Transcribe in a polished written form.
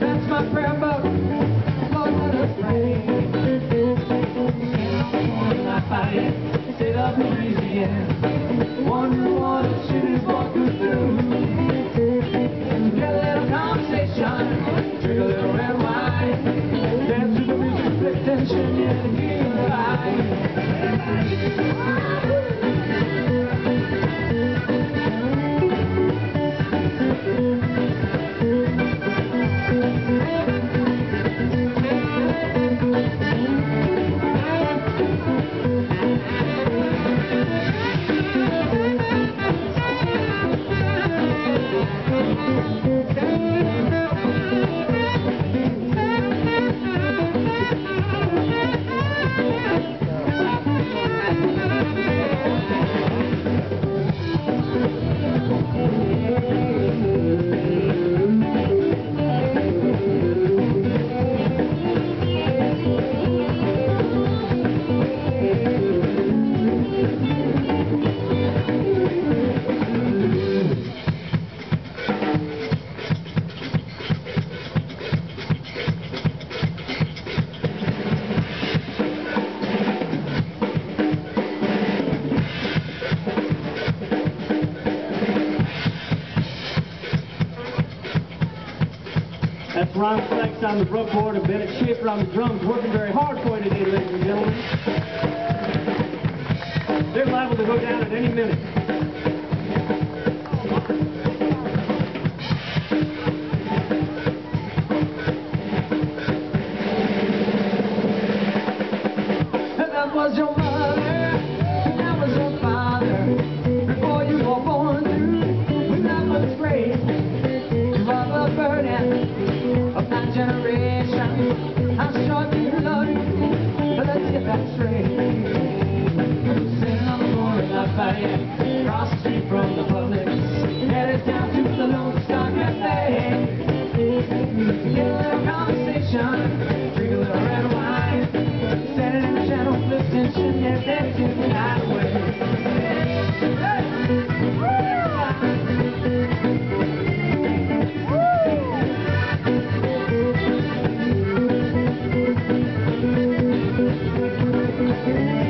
That's my prayer book, Lord, what a flame. In my body, sit up and easy and wonder what it should walk through. Get a little conversation, drink a little red wine, dance to the music, pay attention, yeah, the game of life. That's Ron Flex on the fretboard and Bennett Schaefer on the drums, working very hard for you today, ladies and gentlemen. They're liable to go down at any minute. And that was your mother, and that was your father, before you were born through, when that was great, you are the burden of my generation. I'm sure they love you, but let's get that straight. Sing on the floor in our body, cross the street from the public, headed down to the Lone Star Cafe. Get a little conversation, drink a little red wine, set it in the channel, lift tension, yeah, that's it, the night away. Hey! Thank you.